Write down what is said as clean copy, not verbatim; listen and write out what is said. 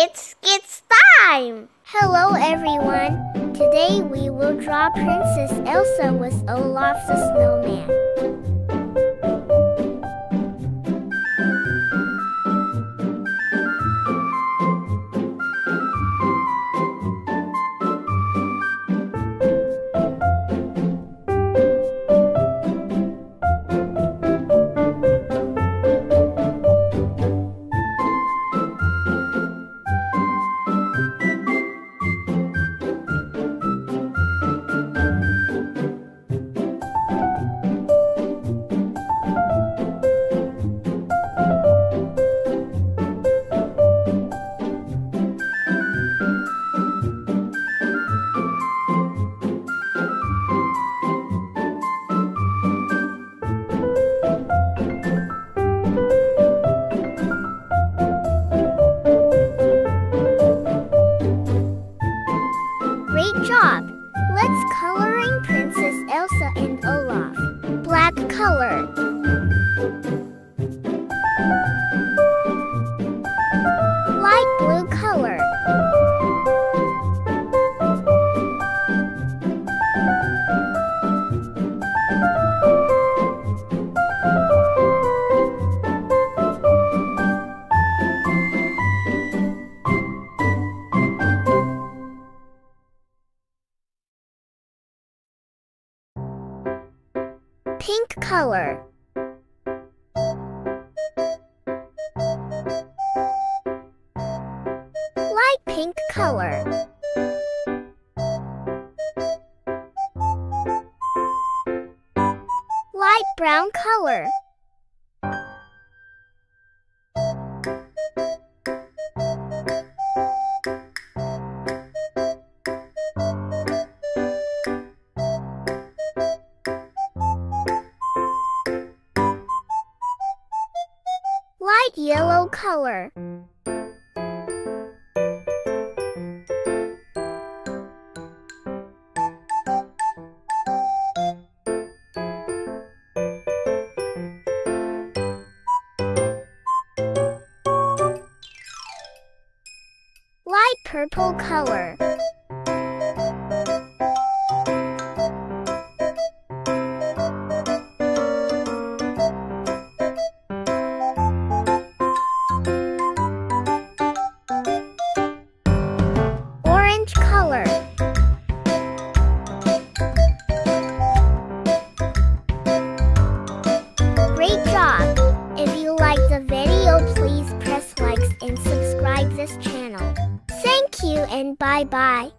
It's kids time! Hello everyone! Today we will draw Princess Elsa with Olaf the Snowman. Pink color. Light pink color. Light brown color. Yellow color. Light purple color. Please press likes and subscribe this channel. Thank you and bye-bye.